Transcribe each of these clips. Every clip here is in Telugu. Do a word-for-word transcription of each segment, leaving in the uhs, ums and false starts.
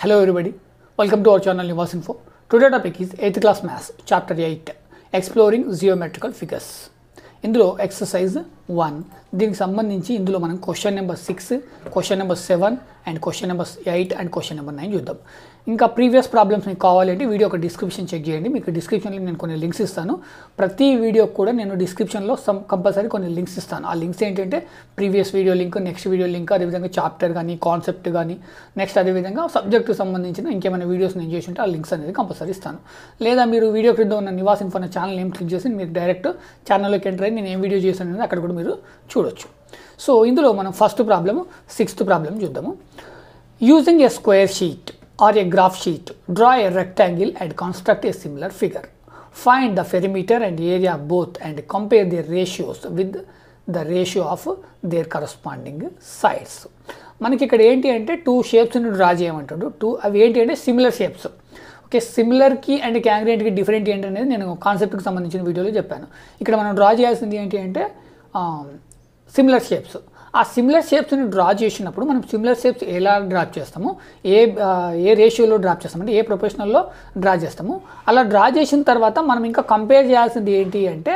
Hello everybody, welcome to our channel Nivas Info. Today topic is eighth class maths, chapter eight, exploring geometrical figures. Indulo exercise one. Din sambandhinchi indulo manam question number six, question number seven and question number eight and question number nine chuddam. Inka previous problems meeku kavalante video oka description check cheyandi. Meeku description lo nenu konni links istanu. Prati video kuda nenu description lo some compulsory konni links istanu. Aa links entante previous video link, next video link, ade vidhanga chapter gaani, concept gaani, next ade vidhanga subject ki sambandhinchina inkemaina videos nenu chesi unte aa links anedi compulsory istanu. Ledha meeru video kridda unna Nivas Info na channel name click chesi meeku direct channel loki enter ayi nenu video chesanu akkada kuda meeru చూడొచ్చు. సో ఇందులో మనం ఫస్ట్ ప్రాబ్లము సిక్స్త్ ప్రాబ్లం చూద్దాము. Using a square sheet or a graph sheet draw a rectangle and construct a similar figure find the perimeter and area both and compare their ratios with the ratio of their corresponding sides. మనకి ఇక్కడ ఏంటి అంటే టూ షేప్స్ని డ్రా చేయమంటాడు. టూ అవి ఏంటి అంటే సిమిలర్ షేప్స్. ఓకే, సిమిలర్కి అండ్ కాంగ్రెంట్కి డిఫరెంట్ ఏంటి అనేది నేను కాన్సెప్ట్కి సంబంధించిన వీడియోలో చెప్పాను. ఇక్కడ మనం డ్రా చేయాల్సింది ఏంటి అంటే సిమిలర్ షేప్స్. ఆ సిమిలర్ షేప్స్ని డ్రా చేసినప్పుడు మనం సిమిలర్ షేప్స్ ఎలా డ్రా చేస్తాము, ఏ ఏ రేషియోలో డ్రా చేస్తామంటే ఏ ప్రొఫెషనల్లో డ్రా చేస్తాము. అలా డ్రా చేసిన తర్వాత మనం ఇంకా కంపేర్ చేయాల్సింది ఏంటి అంటే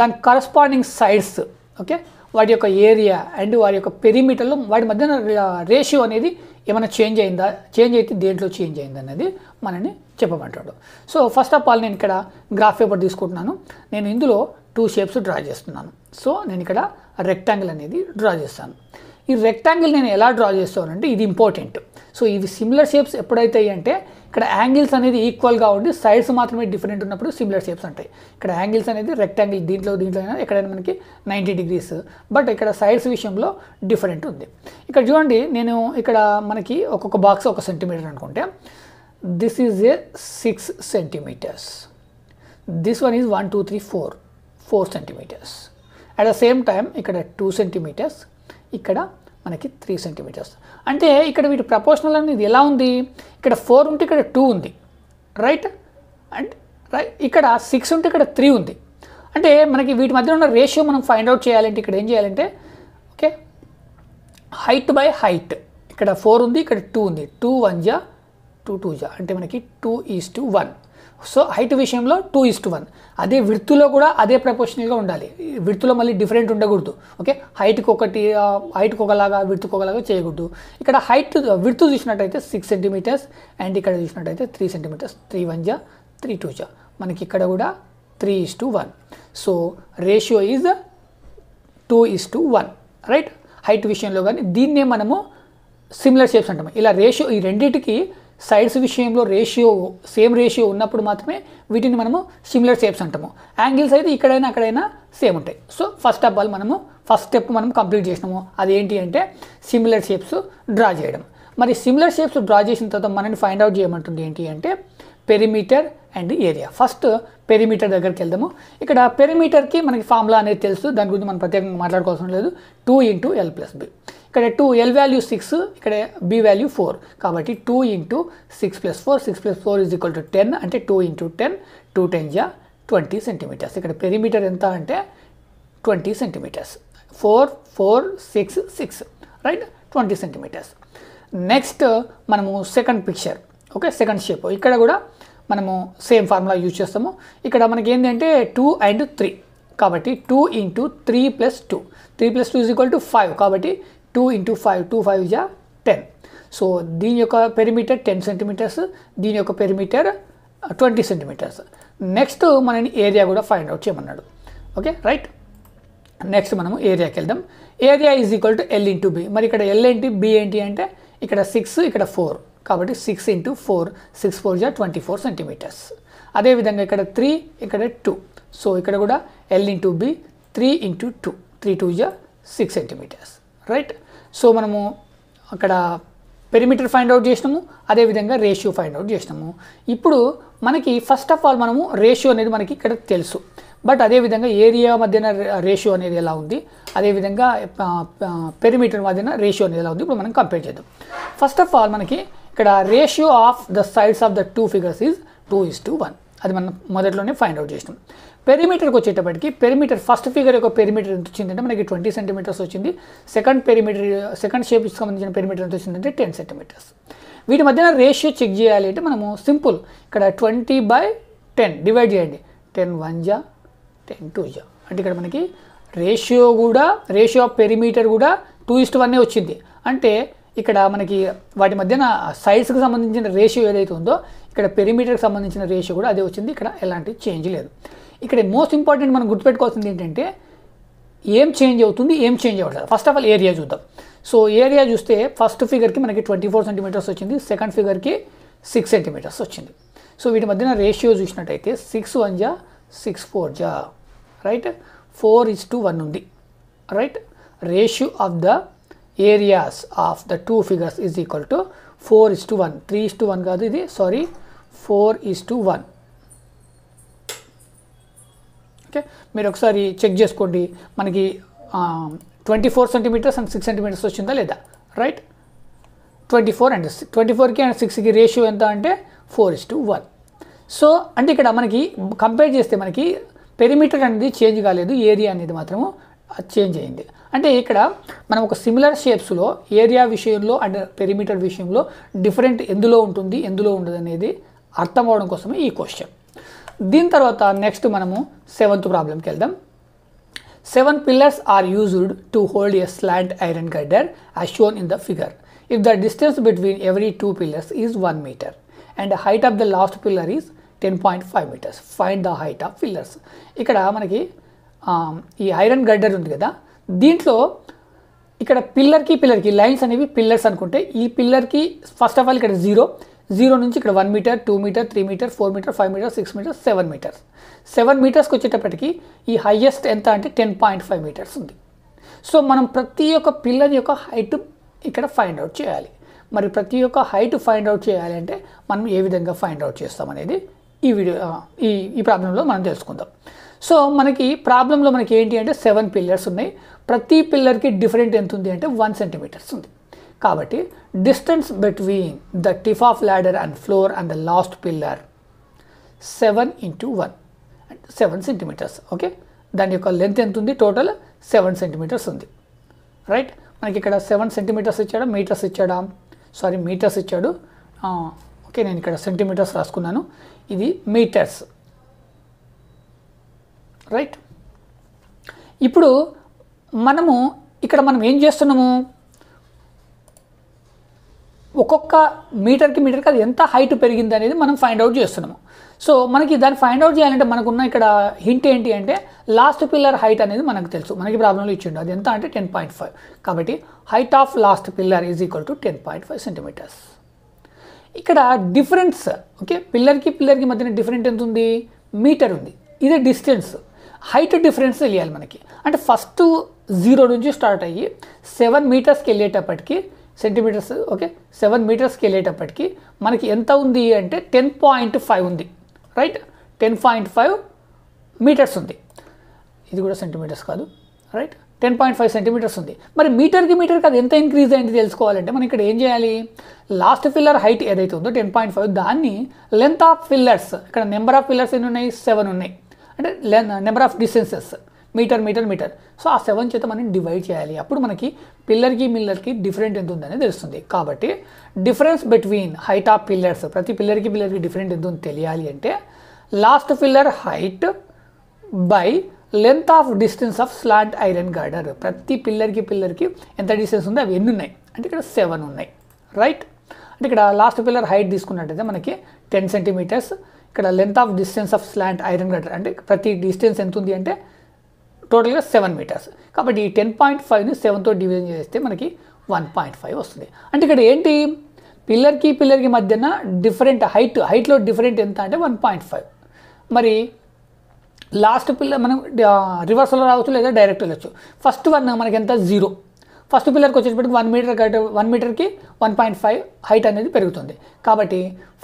దాని కరస్పాండింగ్ సైడ్స్, ఓకే, వాటి యొక్క ఏరియా అండ్ వాటి యొక్క పెరిమీటర్లో వాటి మధ్యన రేషియో అనేది ఏమైనా చేంజ్ అయిందా, చేంజ్ అయితే దేంట్లో చేంజ్ అయింది అనేది మనని చెప్పమంటాడు. సో ఫస్ట్ ఆఫ్ ఆల్ నేను ఇక్కడ గ్రాఫ్ పేపర్ తీసుకుంటున్నాను. నేను ఇందులో టూ షేప్స్ డ్రా చేస్తున్నాను. సో నేను ఇక్కడ రెక్టాంగిల్ అనేది డ్రా చేస్తాను. ఈ రెక్టాంగిల్ నేను ఎలా డ్రా చేస్తానంటే ఇది ఇంపార్టెంట్. సో ఇవి సిమిలర్ షేప్స్ ఎప్పుడైతే అంటే ఇక్కడ యాంగిల్స్ అనేది ఈక్వల్గా ఉండి సైడ్స్ మాత్రమే డిఫరెంట్ ఉన్నప్పుడు సిమిలర్ షేప్స్ ఉంటాయి. ఇక్కడ యాంగిల్స్ అనేది రెక్టాంగిల్ దీంట్లో దీంట్లో అయినా ఎక్కడైనా మనకి నైంటీ డిగ్రీస్, బట్ ఇక్కడ సైడ్స్ విషయంలో డిఫరెంట్ ఉంది. ఇక్కడ చూడండి, నేను ఇక్కడ మనకి ఒక్కొక్క బాక్స్ ఒక సెంటీమీటర్ అనుకుంటే this is a six centimetres, this one is one two three four four centimetres. At the same time ఇక్కడ టూ సెంటీమీటర్స్, ఇక్కడ మనకి త్రీ సెంటీమీటర్స్. అంటే ఇక్కడ వీటి ప్రపోర్షనల్ అనేది ఎలా ఉంది, ఇక్కడ ఫోర్ ఉంటే ఇక్కడ టూ ఉంది, రైట్? అండ్ రైట్ ఇక్కడ సిక్స్ ఉంటే ఇక్కడ త్రీ ఉంది. అంటే మనకి వీటి మధ్య ఉన్న రేషియో మనం ఫైండ్ అవుట్ చేయాలంటే ఇక్కడ ఏం చేయాలంటే, ఓకే, హైట్ బై హైట్. ఇక్కడ ఫోర్ ఉంది, ఇక్కడ టూ ఉంది. టూ వన్ జా టూ, టూ జా అంటే మనకి two is to one. So height విషయంలో టూ ఈజ్ టు వన్. అదే విడ్త్లో కూడా అదే ప్రపోర్షనల్గా ఉండాలి. విడ్త్లో మళ్ళీ డిఫరెంట్ ఉండకూడదు. ఓకే, హైట్కి ఒకటి హైట్కి ఒకలాగా విడ్త్కి ఒకలాగా చేయకూడదు. ఇక్కడ హైట్ విడ్త్ చూసినట్టయితే సిక్స్ సెంటీమీటర్స్ అండ్ ఇక్కడ చూసినట్టయితే త్రీ సెంటీమీటర్స్. త్రీ వన్ జా త్రీ, టూ జా మనకి ఇక్కడ కూడా three is to one. So ratio is two is to one, right? Height విషయంలో కానీ దీన్నే మనము సిమిలర్ షేప్స్ అంటాము. ఇలా రేషియో ఈ రెండింటికి సైడ్స్ విషయంలో రేషియో సేమ్ రేషియో ఉన్నప్పుడు మాత్రమే వీటిని మనము సిమిలర్ షేప్స్ అంటాము. యాంగిల్స్ అయితే ఇక్కడైనా అక్కడైనా సేమ్ ఉంటాయి. సో ఫస్ట్ ఆఫ్ ఆల్ మనము ఫస్ట్ స్టెప్ మనం కంప్లీట్ చేసినాము. అదేంటి అంటే సిమిలర్ షేప్స్ డ్రా చేయడం. మరి సిమిలర్ షేప్స్ డ్రా చేసిన తర్వాత మనని ఫైండ్ అవుట్ చేయమంటుంది ఏంటి అంటే perimeter and area. First perimeter దగ్గరికి వెళ్దాము. ఇక్కడ పెరిమీటర్కి మనకి ఫార్ములా అనేది తెలుసు, దాని గురించి మనం ప్రత్యేకంగా మాట్లాడుకోవాల్సిన లేదు. Two into L plus B. ఇక్కడ టూ ఎల్ వాల్యూ సిక్స్, ఇక్కడ బి వాల్యూ ఫోర్. కాబట్టి two into six plus four, six plus four is equal to ten. అంటే two into ten, two ten జా ట్వంటీ సెంటీమీటర్స్. ఇక్కడ పెరిమీటర్ ఎంత అంటే twenty centimetres. Four four six six, right? Twenty centimetres. Next మనము second picture, okay, second shape. ఇక్కడ కూడా మనము సేమ్ ఫార్ములా యూజ్ చేస్తాము. ఇక్కడ మనకి ఏంటంటే టూ అండ్ త్రీ, కాబట్టి two into three plus two, three plus two is equal to five. కాబట్టి two into five, two five జా టెన్. సో దీని యొక్క పెరిమీటర్ టెన్ సెంటీమీటర్స్, దీని యొక్క పెరిమీటర్ ట్వంటీ సెంటీమీటర్స్. నెక్స్ట్ మనని ఏరియా కూడా ఫైండ్ అవుట్ చేయమన్నాడు, ఓకే, రైట్? నెక్స్ట్ మనము ఏరియాకి వెళ్దాం. Area is equal to L into B. మరి ఇక్కడ ఎల్ ఏంటి, బి ఏంటి అంటే ఇక్కడ సిక్స్, ఇక్కడ ఫోర్. కాబట్టి six into four, six four జా ట్వంటీ ఫోర్ సెంటీమీటర్స్. అదేవిధంగా ఇక్కడ త్రీ, ఇక్కడ టూ. సో ఇక్కడ కూడా L into B, three into two, three two జా సిక్స్ సెంటీమీటర్స్, రైట్? సో మనము అక్కడ పెరిమీటర్ ఫైండ్ అవుట్ చేసినాము, అదేవిధంగా రేషియో ఫైండ్ అవుట్ చేసినాము. ఇప్పుడు మనకి ఫస్ట్ ఆఫ్ ఆల్ మనము రేషియో అనేది మనకి ఇక్కడ తెలుసు, బట్ అదేవిధంగా ఏరియా మధ్యన రేషియో అనేది ఎలా ఉంది, అదేవిధంగా పెరిమీటర్ మధ్యన రేషియో అనేది ఎలా ఉంది ఇప్పుడు మనం కంపేర్ చేద్దాం. ఫస్ట్ ఆఫ్ ఆల్ మనకి ఇక్కడ ratio of the sides of the two figures is two is to one. అది మనం మొదట్లోనే ఫైండ్ అవుట్ చేసినాం. పెరిమీటర్కి వచ్చేటప్పటికి పెరిమీటర్ ఫస్ట్ ఫిగర్ యొక్క పెరిమీటర్ ఎంత వచ్చిందంటే మనకి ట్వంటీ సెంటీమీటర్స్ వచ్చింది. సెకండ్ పెరిమీటర్ సెకండ్ షేప్కి సంబంధించిన పెరిమీటర్ ఎంత వచ్చిందంటే టెన్ సెంటీమీటర్స్. వీటి మధ్యన రేషియో చెక్ చేయాలి అంటే మనము సింపుల్ ఇక్కడ ట్వంటీ బై టెన్ డివైడ్ చేయండి. టెన్ వన్ జా టెన్ టూ జా అంటే ఇక్కడ మనకి రేషియో కూడా రేషియో ఆఫ్ పెరిమీటర్ కూడా టూ ఇస్ట్ వన్నే వచ్చింది. అంటే ఇక్కడ మనకి వాటి మధ్యన సైడ్స్కి సంబంధించిన రేషియో ఏదైతే ఉందో ఇక్కడ పెరిమీటర్కి సంబంధించిన రేషియో కూడా అదే వచ్చింది. ఇక్కడ ఎలాంటి చేంజ్ లేదు. ఇక్కడ మోస్ట్ ఇంపార్టెంట్ మనం గుర్తుపెట్టుకోవాల్సింది ఏంటంటే ఏం చేంజ్ అవుతుంది ఏం చేంజ్ అవ్వట్లేదు. ఫస్ట్ ఆఫ్ ఆల్ ఏరియా చూద్దాం. సో ఏరియా చూస్తే ఫస్ట్ ఫిగర్కి మనకి ట్వంటీ ఫోర్ సెంటీమీటర్స్ వచ్చింది, సెకండ్ ఫిగర్కి సిక్స్ సెంటీమీటర్స్ వచ్చింది. సో వీటి మధ్యన రేషియో చూసినట్టయితే సిక్స్ వన్ జా సిక్స్ ఫోర్ జా right, four is to one ఉంది right. Ratio of the areas of the two figures is equal to four is to one, three is to one కాదు ఇది sorry four is to one. Okay మీరు ఒకసారి చెక్ చేసుకోండి మనకి twenty four centimetres and six centimetres వచ్చిందా లేదా right. Twenty four and twenty ఫోర్కి అండ్ సిక్స్కి రేషియో ఎంత అంటే four is to one. So అంటే ఇక్కడ మనకి కంపేర్ చేస్తే మనకి పెరిమీటర్ అనేది చేంజ్ కాలేదు, ఏరియా అనేది మాత్రము చేంజ్ అయింది. అంటే ఇక్కడ మనం ఒక సిమిలర్ షేప్స్లో ఏరియా విషయంలో అండ్ పెరిమీటర్ విషయంలో డిఫరెంట్ ఎందులో ఉంటుంది ఎందులో ఉండదు అనేది అర్థం అవడం కోసమే ఈ క్వశ్చన్. దీని తర్వాత నెక్స్ట్ మనము సెవెంత్ ప్రాబ్లంకి వెళ్దాం. Seven pillars are used to hold a slant iron girder as shown in the figure. If the distance between every two pillars is one metre and height of the last pillar is ten point five metres find the height of pillars. ఇక్కడ మనకి ఈ ఐరన్ గర్డర్ ఉంది కదా, దీంట్లో ఇక్కడ పిల్లర్కి పిల్లర్కి లైన్స్ అనేవి పిల్లర్స్ అనుకుంటే ఈ పిల్లర్కి ఫస్ట్ ఆఫ్ ఆల్ ఇక్కడ జీరో జీరో నుంచి ఇక్కడ one metre two metre three metre four metre five metre six metre seven metres seven మీటర్స్కి వచ్చేటప్పటికి ఈ హైయెస్ట్ ఎంత అంటే టెన్ పాయింట్ ఫైవ్ మీటర్స్ ఉంది. సో మనం ప్రతి ఒక్క పిల్లర్ యొక్క హైట్ ఇక్కడ ఫైండ్ అవుట్ చేయాలి. మరి ప్రతి ఒక్క హైట్ ఫైండ్ అవుట్ చేయాలంటే మనం ఏ విధంగా ఫైండ్ అవుట్ చేస్తాం అనేది ఈ వీడియో ఈ ఈ ప్రాబ్లంలో మనం తెలుసుకుందాం. సో మనకి ప్రాబ్లంలో మనకి ఏంటి అంటే సెవెన్ పిల్లర్స్ ఉన్నాయి, ప్రతి పిల్లర్కి డిఫరెంట్ ఎంత ఉంది అంటే వన్ సెంటీమీటర్స్ ఉంది. కాబట్టి distance between the tip of ladder and floor and the last pillar seven into one and seven centimetres. Okay దాని యొక్క లెంత్ ఎంత ఉంది టోటల్ సెవెన్ సెంటీమీటర్స్ ఉంది రైట్. మనకి ఇక్కడ సెవెన్ సెంటీమీటర్స్ ఇచ్చాడా మీటర్స్ ఇచ్చాడా సారీ మీటర్స్ ఇచ్చాడు. ఓకే నేను ఇక్కడ సెంటీమీటర్స్ రాసుకున్నాను, ఇది మీటర్స్ రైట్. ఇప్పుడు మనము ఇక్కడ మనం ఏం చేస్తున్నాము ఒక్కొక్క మీటర్కి మీటర్కి అది ఎంత హైట్ పెరిగింది అనేది మనం ఫైండ్ అవుట్ చేస్తున్నాము. సో మనకి దాన్ని ఫైండ్ అవుట్ చేయాలంటే మనకున్న ఇక్కడ హింట్ ఏంటి అంటే లాస్ట్ పిల్లర్ హైట్ అనేది మనకు తెలుసు, మనకి ప్రాబ్లంలో ఇచ్చిండు అది ఎంత అంటే టెన్ పాయింట్ ఫైవ్. కాబట్టి height of last pillar is equal to ten point five centimetres. ఇక్కడ డిఫరెన్స్ ఓకే పిల్లర్కి పిల్లర్కి మధ్యన డిఫరెంట్ ఎంత ఉంది మీటర్ ఉంది, ఇదే డిస్టెన్స్. హైట్ డిఫరెన్స్ తెలియాలి మనకి అంటే ఫస్ట్ జీరో నుంచి స్టార్ట్ అయ్యి సెవెన్ మీటర్స్కి వెళ్ళేటప్పటికి సెంటీమీటర్స్ ఓకే సెవెన్ మీటర్స్కి వెళ్ళేటప్పటికి మనకి ఎంత ఉంది అంటే టెన్ పాయింట్ ఫైవ్ ఉంది right. Ten point five metres ఉంది, ఇది కూడా సెంటీమీటర్స్ కాదు right, ten point five centimetres ఉంది. మరి మీటర్కి మీటర్కి అది ఎంత ఇంక్రీజ్ అయింది తెలుసుకోవాలంటే మనం ఇక్కడ ఏం చేయాలి లాస్ట్ పిల్లర్ హైట్ ఏదైతే ఉందో టెన్ పాయింట్ ఫైవ్ దాన్ని లెంత్ ఆఫ్ పిల్లర్స్ ఇక్కడ నెంబర్ ఆఫ్ పిల్లర్స్ ఎన్ని ఉన్నాయి సెవెన్ ఉన్నాయి అంటే number of distances metre metre metre so ఆ సెవెన్ చేత మనం డివైడ్ చేయాలి. అప్పుడు మనకి పిల్లర్కి మిల్లర్కి డిఫరెంట్ ఎంత ఉందని తెలుస్తుంది. కాబట్టి difference between height of pillars ప్రతి పిల్లర్కి పిల్లర్కి డిఫరెంట్ ఎంత ఉందని తెలియాలి అంటే last pillar height by length of distance of slant iron girder ప్రతి పిల్లర్కి పిల్లర్కి ఎంత డిస్టెన్స్ ఉందో అవి ఎన్ని ఉన్నాయి అంటే ఇక్కడ సెవెన్ ఉన్నాయి రైట్. అంటే ఇక్కడ లాస్ట్ పిల్లర్ హైట్ తీసుకున్నట్టయితే మనకి టెన్ సెంటీమీటర్స్ ఇక్కడ length of distance of slant iron girder అంటే ప్రతి డిస్టెన్స్ ఎంత ఉంది అంటే టోటల్గా సెవెన్ మీటర్స్. కాబట్టి ఈ టెన్ పాయింట్ ఫైవ్ని సెవెన్తో డివిజన్ చేస్తే మనకి వన్ పాయింట్ ఫైవ్ వస్తుంది. అంటే ఇక్కడ ఏంటి పిల్లర్కి పిల్లర్కి మధ్యన డిఫరెంట్ హైట్ హైట్లో డిఫరెంట్ ఎంత అంటే వన్ పాయింట్ ఫైవ్. మరి లాస్ట్ పిల్లర్ మనం రివర్స్లో రావచ్చు లేదా డైరెక్ట్ వెళ్ళచ్చు. ఫస్ట్ వన్ మనకి ఎంత జీరో ఫస్ట్ పిల్లర్కి వచ్చేటప్పటికి వన్ మీటర్ కట్ వన్ మీటర్కి వన్ పాయింట్ ఫైవ్ హైట్ అనేది పెరుగుతుంది. కాబట్టి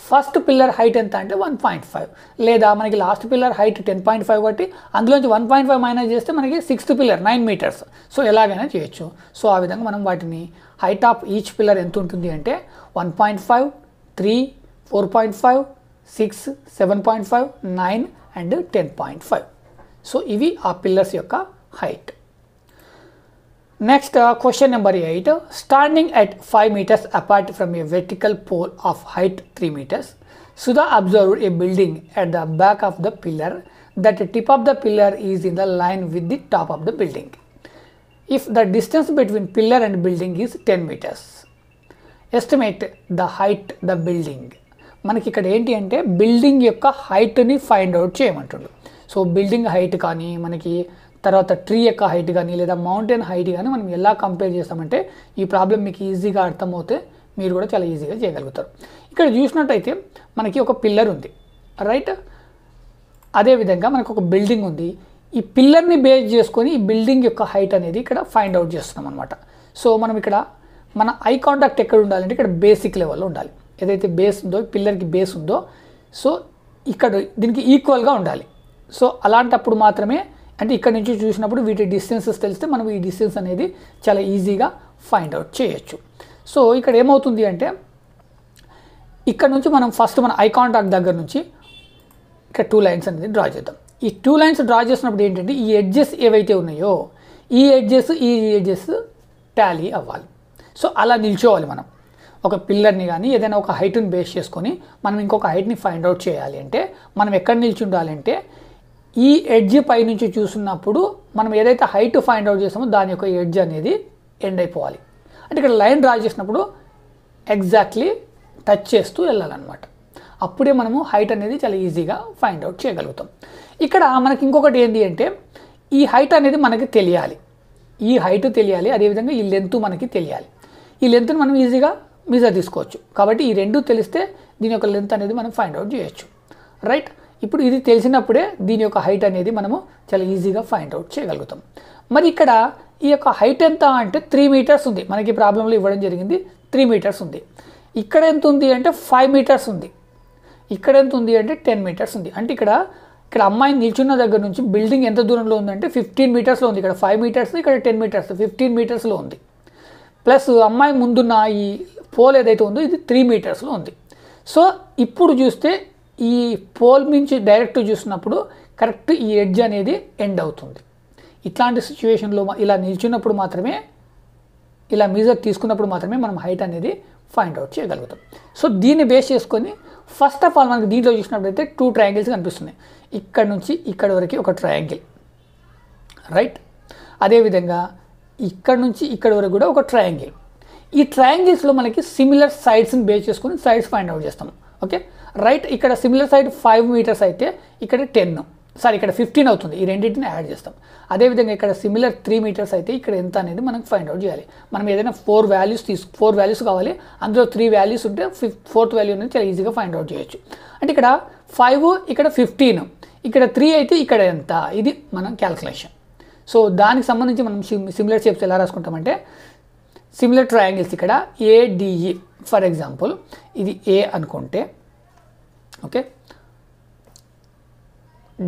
ఫస్ట్ పిల్లర్ హైట్ ఎంత అంటే వన్ పాయింట్ ఫైవ్ లేదా మనకి last pillar height ten point five కాబట్టి అందులోంచి వన్ పాయింట్ ఫైవ్ మైనస్ చేస్తే మనకి sixth pillar nine metres. So ఎలాగైనా చేయొచ్చు. సో ఆ విధంగా మనం వాటిని హైట్ ఆఫ్ ఈచ్ పిల్లర్ ఎంత ఉంటుంది అంటే one point five three four point five six seven point five nine and ten point five. So ఇవి ఆ పిల్లర్స్ యొక్క height. Next, uh, question number eight. Standing at five meters apart from a vertical pole of height three meters, Sudha observed a building at the back of the pillar that the tip of the pillar is in the line with the top of the building. If the distance between pillar and building is ten meters, estimate the height the building. మనకి ఇక్కడ ఏంటి అంటే బిల్డింగ్ యొక్క హైట్ని ఫైండ్ అవుట్ చేయమంటుండు. సో బిల్డింగ్ హైట్ కానీ మనకి తర్వాత ట్రీ యొక్క హైట్ కానీ లేదా మౌంటైన్ హైట్ కానీ మనం ఎలా కంపేర్ చేస్తామంటే ఈ ప్రాబ్లం మీకు ఈజీగా అర్థమవుతే మీరు కూడా చాలా ఈజీగా చేయగలుగుతారు. ఇక్కడ చూసినట్టయితే మనకి ఒక పిల్లర్ ఉంది, రైట్? అదేవిధంగా మనకు ఒక బిల్డింగ్ ఉంది. ఈ పిల్లర్ని బేస్ చేసుకొని ఈ బిల్డింగ్ యొక్క హైట్ అనేది ఇక్కడ ఫైండ్ అవుట్ చేస్తున్నాం అనమాట. సో మనం ఇక్కడ మన ఐ కాంటాక్ట్ ఎక్కడ ఉండాలంటే ఇక్కడ బేసిక్ లెవెల్లో ఉండాలి. ఏదైతే బేస్ ఉందో పిల్లర్కి బేస్ ఉందో సో ఇక్కడ దీనికి ఈక్వల్గా ఉండాలి. సో అలాంటప్పుడు మాత్రమే అంటే ఇక్కడ నుంచి చూసినప్పుడు వీటి డిస్టెన్సెస్ తెలిస్తే మనం ఈ డిస్టెన్స్ అనేది చాలా ఈజీగా ఫైండ్ అవుట్ చేయొచ్చు. సో ఇక్కడ ఏమవుతుంది అంటే ఇక్కడ నుంచి మనం ఫస్ట్ మన ఐ కాంటాక్ట్ దగ్గర నుంచి ఇక్కడ టూ లైన్స్ అనేది డ్రా చేద్దాం. ఈ టూ లైన్స్ డ్రా చేసినప్పుడు ఏంటంటే ఈ ఎడ్జెస్ ఏవైతే ఉన్నాయో ఈ ఎడ్జెస్ ఈ ఎడ్జెస్ టాలీ అవ్వాలి. సో అలా నిల్చోవాలి. మనం ఒక పిల్లర్ని కానీ ఏదైనా ఒక హైట్ని బేస్ చేసుకొని మనం ఇంకొక హైట్ని ఫైండ్ అవుట్ చేయాలి అంటే మనం ఎక్కడ నిలిచి ఉండాలంటే ఈ ఎడ్జ్ పై నుంచి చూసినప్పుడు మనం ఏదైతే హైట్ ఫైండ్ అవుట్ చేస్తామో దాని యొక్క ఎడ్జ్ అనేది ఎండ్ అయిపోవాలి. అంటే ఇక్కడ లైన్ డ్రా చేసినప్పుడు ఎగ్జాక్ట్లీ టచ్ చేస్తూ వెళ్ళాలన్నమాట. అప్పుడే మనము హైట్ అనేది చాలా ఈజీగా ఫైండ్ అవుట్ చేయగలుగుతాం. ఇక్కడ మనకి ఇంకొకటి ఏంటి అంటే ఈ హైట్ అనేది మనకి తెలియాలి, ఈ హైట్ తెలియాలి, అదేవిధంగా ఈ లెంత్ మనకి తెలియాలి. ఈ లెంత్ని మనం ఈజీగా మెజర్ తీసుకోవచ్చు. కాబట్టి ఈ రెండు తెలిస్తే దీని యొక్క లెంత్ అనేది మనం ఫైండ్ అవుట్ చేయొచ్చు, రైట్? ఇప్పుడు ఇది తెలిసినప్పుడే దీని యొక్క హైట్ అనేది మనము చాలా ఈజీగా ఫైండ్ అవుట్ చేయగలుగుతాం. మరి ఇక్కడ ఈ యొక్క హైట్ ఎంత అంటే త్రీ మీటర్స్ ఉంది. మనకి ప్రాబ్లంలో ఇవ్వడం జరిగింది త్రీ మీటర్స్ ఉంది. ఇక్కడ ఎంత ఉంది అంటే ఫైవ్ మీటర్స్ ఉంది. ఇక్కడ ఎంత ఉంది అంటే టెన్ మీటర్స్ ఉంది. అంటే ఇక్కడ ఇక్కడ అమ్మాయి నిల్చున్న దగ్గర నుంచి బిల్డింగ్ ఎంత దూరంలో ఉందంటే ఫిఫ్టీన్ మీటర్స్లో ఉంది. ఇక్కడ ఫైవ్ మీటర్స్ ఇక్కడ టెన్ మీటర్స్ ఫిఫ్టీన్ మీటర్స్లో ఉంది. ప్లస్ అమ్మాయి ముందున్న ఈ పోల్ ఏదైతే ఉందో ఇది త్రీ మీటర్స్లో ఉంది. సో ఇప్పుడు చూస్తే ఈ పోల్ నుంచి డైరెక్ట్ చూసినప్పుడు కరెక్ట్ ఈ ఎడ్జ్ అనేది ఎండ్ అవుతుంది. ఇట్లాంటి సిచ్యువేషన్లో ఇలా నిల్చున్నప్పుడు మాత్రమే ఇలా మెజర్ తీసుకున్నప్పుడు మాత్రమే మనం హైట్ అనేది ఫైండ్ అవుట్ చేయగలుగుతాం. సో దీన్ని బేస్ చేసుకొని ఫస్ట్ ఆఫ్ ఆల్ మనకి దీంట్లో చూసినప్పుడైతే టూ ట్రయాంగిల్స్ కనిపిస్తున్నాయి. ఇక్కడ నుంచి ఇక్కడ వరకు ఒక ట్రయాంగిల్, రైట్? అదేవిధంగా ఇక్కడ నుంచి ఇక్కడ వరకు కూడా ఒక ట్రయాంగిల్. ఈ ట్రయాంగిల్స్లో మనకి సిమిలర్ సైడ్స్ని బేస్ చేసుకుని సైడ్స్ ఫైండ్ అవుట్ చేస్తాము, ఓకే, రైట్? ఇక్కడ సిమిలర్ సైడ్ ఫైవ్ మీటర్స్ అయితే ఇక్కడ టెన్ సారీ ఇక్కడ ఫిఫ్టీన్ అవుతుంది. ఈ రెండింటిని యాడ్ చేస్తాం. అదేవిధంగా ఇక్కడ సిమిలర్ త్రీ మీటర్స్ అయితే ఇక్కడ ఎంత అనేది మనం ఫైండ్ అవుట్ చేయాలి. మనం ఏదైనా ఫోర్ వాల్యూస్ తీసు ఫోర్ వాల్యూస్ కావాలి, అందులో త్రీ వాల్యూస్ ఉంటే ఫిఫ్ ఫోర్త్ వాల్యూ అనేది చాలా ఈజీగా ఫైండ్ అవుట్ చేయొచ్చు. అంటే ఇక్కడ ఫైవ్ ఇక్కడ ఫిఫ్టీన్ ఇక్కడ త్రీ అయితే ఇక్కడ ఎంత, ఇది మనం క్యాల్కులేషన్. సో దానికి సంబంధించి మనం సిమిలర్ షేప్స్ ఎలా రాసుకుంటామంటే సిమిలర్ ట్రయాంగిల్స్ ఇక్కడ ఏడిఈ ఫర్ ఎగ్జాంపుల్ ఇది ఏ అనుకుంటే, ఓకే,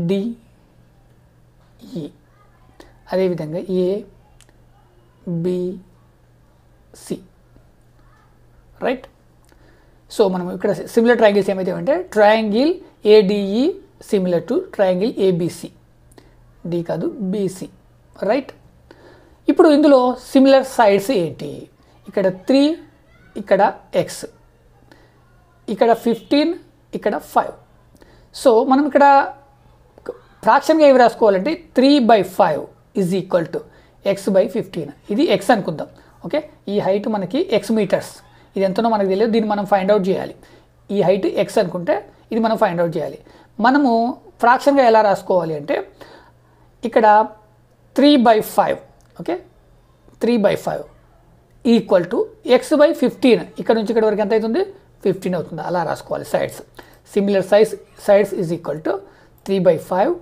డిఈ, అదేవిధంగా ఏబిసి, రైట్? సో మనం ఇక్కడ సిమిలర్ ట్రయాంగిల్స్ ఏమైతే అంటే triangle ADE similar to triangle ABC, D కాదు బీసీ, రైట్? ఇప్పుడు ఇందులో సిమిలర్ సైడ్స్ ఏంటి? ఇక్కడ త్రీ ఇక్కడ ఎక్స్ ఇక్కడ ఫిఫ్టీన్ ఇక్కడ ఫైవ్. సో మనం ఇక్కడ ఫ్రాక్షన్గా ఏవి రాసుకోవాలంటే three by five is equal to x by fifteen. ఇది ఎక్స్ అనుకుందాం, ఓకే? ఈ హైట్ మనకి ఎక్స్ మీటర్స్, ఇది ఎంతనో మనకు తెలియదు, దీన్ని మనం ఫైండ్ అవుట్ చేయాలి. ఈ హైట్ ఎక్స్ అనుకుంటే ఇది మనం ఫైండ్ అవుట్ చేయాలి. మనము ఫ్రాక్షన్గా ఎలా రాసుకోవాలి అంటే ఇక్కడ three by five, okay, three by five equal to x by fifteen. ఇక్కడ నుంచి ఇక్కడ వరకు ఎంత అవుతుంది? ఫిఫ్టీన్ అవుతుంది. అలా రాసుకోవాలి sides. Similar size sides is equal to three by five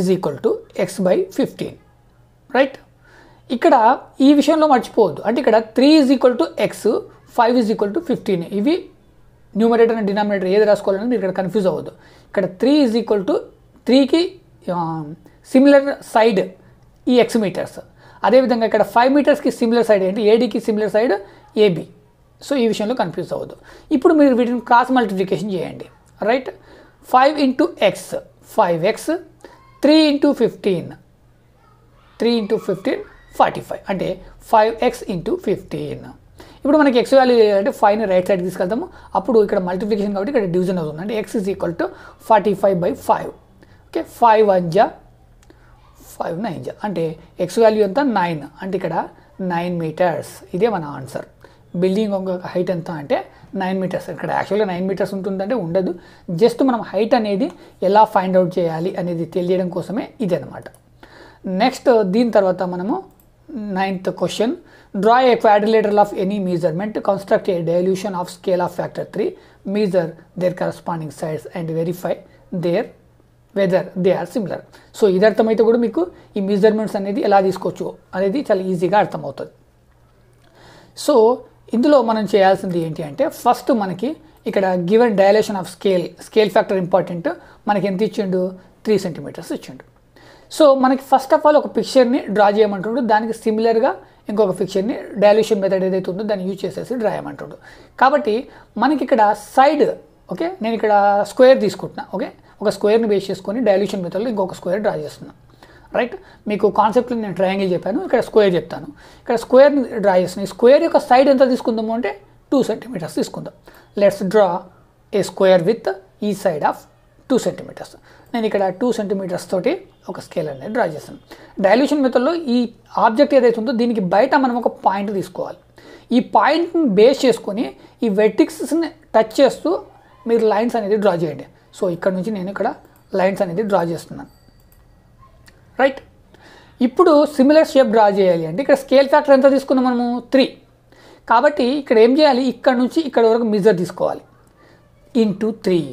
is equal to x by fifteen, right? ఇక్కడ ఈ విషయంలో మర్చిపోవద్దు. అంటే ఇక్కడ three is equal to x, five is equal to fifteen. ఇవి న్యూమరేటర్ అండ్ డినామినేటర్ ఏది రాసుకోవాలని మీరు ఇక్కడ కన్ఫ్యూజ్ అవ్వద్దు. ఇక్కడ త్రీ ఈజ్ ఈక్వల్ టు త్రీకి సిమిలర్ సైడ్ ఈ ఎక్స్ మీటర్స్, అదేవిధంగా ఇక్కడ ఫైవ్ మీటర్స్కి సిమిలర్ సైడ్ ఏంటి? ఏడీకి సిమిలర్ సైడ్ ఏబి. సో ఈ విషయంలో కన్ఫ్యూజ్ అవ్వద్దు. ఇప్పుడు మీరు వీటిని క్రాస్ మల్టిప్లికేషన్ చేయండి, right? Five into x five x, three into fifteen three into fifteen, forty-five. And five x into fifteen. Now, we x value is five right side. Then multiplication and division. And x is equal to forty-five by five. Okay, five one ja, five nine ja. And x value is nine. And nine meters. This is our answer. Building height is nine meters. Actually, nine meters is just height and find out the next, ninth question. Draw a quadrilateral of any measurement, construct a dilution of scale of factor three, measure their corresponding sides and verify their whether they are similar. So, either time to go measurements and the Eladis Kocho, and it's easy garthamotor. So, in the low manchayals in the anti first manaki, you could have given dilation of scale, scale factor important, manaki three centimeters. So, first of all, a picture ni draw jayamantadu, daniki similar ga inkoka picture ni dilution method edaithe undo danni use chesesi draw jayamantadu. Kabatti manaki ikkada side, okay, nenu ikkada square teeskuntunna, okay, oka square ni base cheskoni dilution method lo inkoka square draw chestunna. Right? Meeku concept lo nenu triangle cheppanu, ikkada square cheptanu. Ikkada square ni draw chestunna. Square yokka side enta teeskundamu ante two centimeters teeskundam. Let's draw a square with each side of two centimeters. Then two centimeters toti oka scale anedi draw chesam. Dilution method lo ee object edaithe undo deeniki bayata manam oka point teeskovali. Ee point ni base cheskoni ee vertices ni touch chestu meer lines anedi draw cheyandi. So ikkada nunchi nenu ikkada lines anedi draw chestunnanu. Right? Ippudu similar shape draw cheyali ante ikkada scale factor enta teeskunnam manamu three. Kabatti ikkada em cheyali ikkada nunchi ikkada varaku measure teeskovali into three.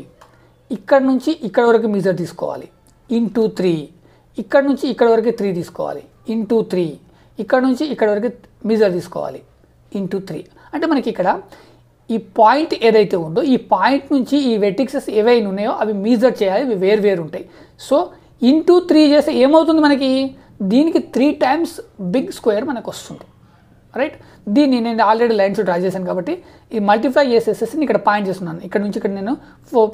ఇక్కడ నుంచి ఇక్కడ వరకు మెజర్ తీసుకోవాలి ఇంటూ త్రీ ఇక్కడ నుంచి ఇక్కడ వరకు త్రీ తీసుకోవాలి ఇంటూ త్రీ ఇక్కడ నుంచి ఇక్కడ వరకు మెజర్ తీసుకోవాలి ఇంటూ త్రీ అంటే మనకి ఇక్కడ ఈ పాయింట్ ఏదైతే ఉందో ఈ పాయింట్ నుంచి ఈ వెర్టిక్సెస్ ఏవైనా ఉన్నాయో అవి మెజర్ చేయాలి అవి వేరు వేరు ఉంటాయి సో ఇంటూ త్రీ చేస్తే ఏమవుతుంది మనకి దీనికి త్రీ టైమ్స్ బిగ్ స్క్వేర్ మనకు వస్తుంది రైట్ దీన్ని నేను ఆల్రెడీ లైన్స్ డ్రా చేశాను కాబట్టి ఈ మల్టిప్లై చేసేసేసి ఇక్కడ పాయింట్ చేస్తున్నాను ఇక్కడ నుంచి ఇక్కడ నేను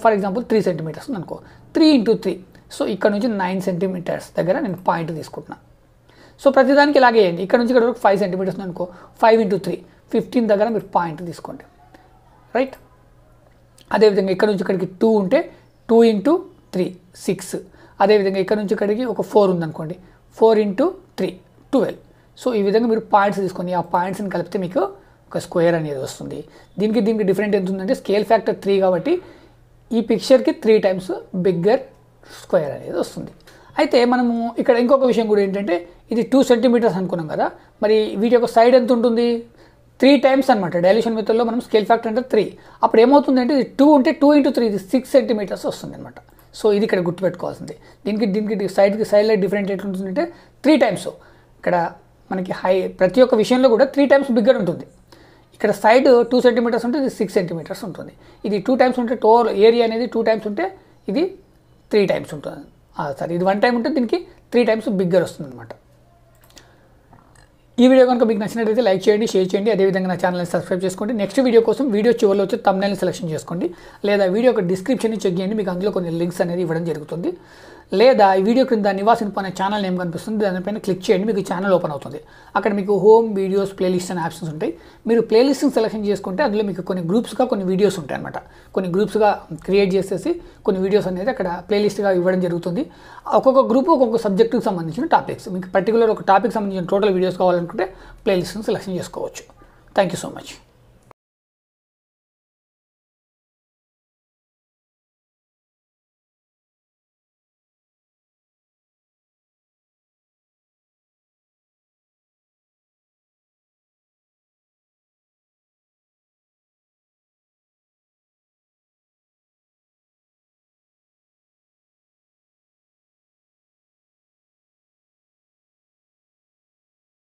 ఫర్ ఎగ్జాంపుల్ త్రీ సెంటీమీటర్స్ అనుకో త్రీ ఇంటూ త్రీ సో ఇక్కడ నుంచి నైన్ సెంటీమీటర్స్ దగ్గర నేను పాయింట్ తీసుకుంటున్నాను సో ప్రతిదానికి ఇలాగే వేయండి ఇక్కడ నుంచి ఇక్కడ వరకు ఫైవ్ సెంటీమీటర్స్ అనుకో ఫైవ్ ఇంటూ త్రీ ఫిఫ్టీన్ దగ్గర మీరు పాయింట్ తీసుకోండి రైట్ అదేవిధంగా ఇక్కడ నుంచి ఇక్కడికి టూ ఉంటే టూ ఇంటూ త్రీ సిక్స్ అదేవిధంగా ఇక్కడ నుంచి ఇక్కడికి ఒక ఫోర్ ఉందనుకోండి four into three twelve so ఈ విధంగా మీరు పాయింట్స్ తీసుకొని ఆ పాయింట్స్ని కలిపితే మీకు ఒక స్క్వేర్ అనేది వస్తుంది దీనికి దీనికి డిఫరెంట్ ఎంత ఉందంటే స్కేల్ ఫ్యాక్టర్ త్రీ కాబట్టి ఈ పిక్చర్కి త్రీ టైమ్స్ బిగ్గర్ స్క్వేర్ అనేది వస్తుంది అయితే మనము ఇక్కడ ఇంకొక విషయం కూడా ఏంటంటే ఇది టూ సెంటీమీటర్స్ అనుకున్నాం కదా మరి వీటి యొక్క సైడ్ ఎంత ఉంటుంది త్రీ టైమ్స్ అనమాట డైల్యూషన్ మెథడ్లో మనం స్కేల్ ఫ్యాక్టర్ అంటే త్రీ అప్పుడు ఏమవుతుందంటే ఇది టూ అంటే టూ ఇంటూ త్రీ ఇది సిక్స్ సెంటీమీటర్స్ వస్తుంది అనమాట సో ఇది ఇక్కడ గుర్తుపెట్టుకోవాల్సింది దీనికి దీనికి సైడ్కి సైడ్లో డిఫరెంట్ ఎట్లా ఉంటుందంటే త్రీ టైమ్స్ ఇక్కడ మనకి హై ప్రతి ఒక్క విషయంలో కూడా త్రీ టైమ్స్ బిగ్గర్ ఉంటుంది ఇక్కడ సైడ్ టూ సెంటీమీటర్స్ ఉంటే ఇది సిక్స్ సెంటీమీటర్స్ ఉంటుంది ఇది టూ టైమ్స్ ఉంటే టోర్ ఏరియా అనేది టూ టైమ్స్ ఉంటే ఇది త్రీ టైమ్స్ ఉంటుంది సారీ ఇది వన్ టైం ఉంటే దీనికి త్రీ టైమ్స్ బిగ్గర్ వస్తుంది అనమాట ఈ వీడియో కనుక మీకు నచ్చినట్లయితే లైక్ చేయండి షేర్ చేయండి అదేవిధంగా నా ఛానల్ని సబ్స్క్రైబ్ చేసుకోండి నెక్స్ట్ వీడియో కోసం వీడియో చివరిలో వచ్చి థంబ్నైల్ని సెలెక్షన్ చేసుకోండి లేదా వీడియో యొక్క డిస్క్రిప్షన్ని చెక్ చేయండి మీకు అందులో కొన్ని లింక్స్ అనేది ఇవ్వడం జరుగుతుంది లేదా ఈ వీడియో క్రింద నివాస్ ఇన్ఫో అనే ఛానల్ నేమ్ కనిపిస్తుంది దానిపైన క్లిక్ చేయండి మీకు ఛానల్ ఓపెన్ అవుతుంది అక్కడ మీకు హోమ్ వీడియోస్ ప్లేలిస్ట్ అనే ఆప్షన్స్ ఉంటాయి మీరు ప్లేలిస్ట్ని సెలెక్షన్ చేసుకుంటే అందులో మీకు కొన్ని గ్రూప్స్గా కొన్ని వీడియోస్ ఉంటాయి అనమాట కొన్ని గ్రూప్స్గా క్రియేట్ చేసేసి కొన్ని వీడియోస్ అనేది అక్కడ ప్లేలిస్ట్గా ఇవ్వడం జరుగుతుంది ఒక్కొక్క గ్రూప్ ఒక్కొక్క సబ్జెక్టుకి సంబంధించిన టాపిక్స్ మీకు పర్టికులర్ ఒక టాపిక్ సంబంధించిన టోటల్ వీడియోస్ కావాలనుకుంటే ప్లేలిస్ట్ని సెలెక్షన్ చేసుకోవచ్చు థ్యాంక్ యూ సో మచ్